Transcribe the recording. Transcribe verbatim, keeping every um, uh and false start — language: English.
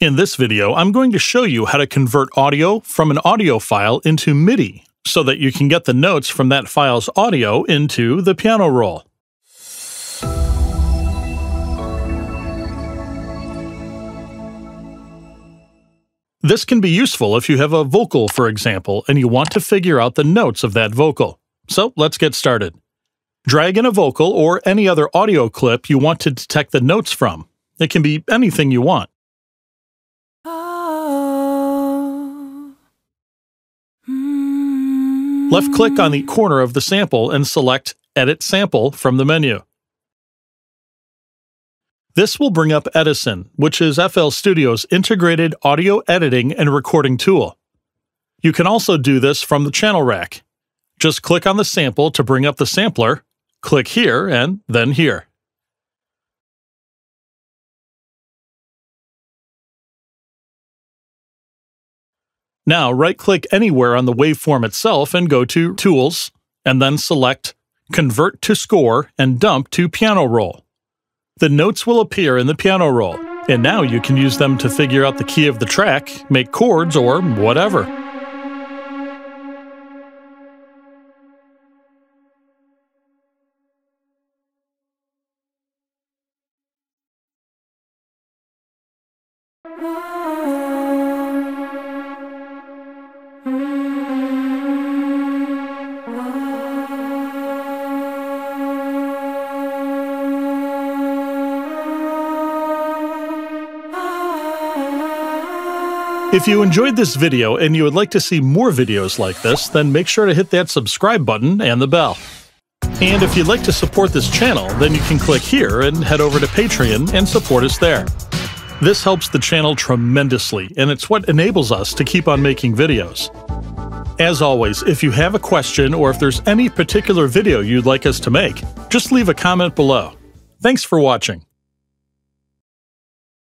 In this video, I'm going to show you how to convert audio from an audio file into MIDI so that you can get the notes from that file's audio into the piano roll. This can be useful if you have a vocal, for example, and you want to figure out the notes of that vocal. So let's get started. Drag in a vocal or any other audio clip you want to detect the notes from. It can be anything you want. Left-click on the corner of the sample and select Edit Sample from the menu. This will bring up Edison, which is F L Studio's integrated audio editing and recording tool. You can also do this from the channel rack. Just click on the sample to bring up the sampler, click here and then here. Now, right-click anywhere on the waveform itself and go to Tools, and then select Convert to Score and Dump to Piano Roll. The notes will appear in the piano roll, and now you can use them to figure out the key of the track, make chords, or whatever. If you enjoyed this video and you would like to see more videos like this, then make sure to hit that subscribe button and the bell. And if you'd like to support this channel, then you can click here and head over to Patreon and support us there. This helps the channel tremendously, and it's what enables us to keep on making videos. As always, if you have a question or if there's any particular video you'd like us to make, just leave a comment below. Thanks for watching.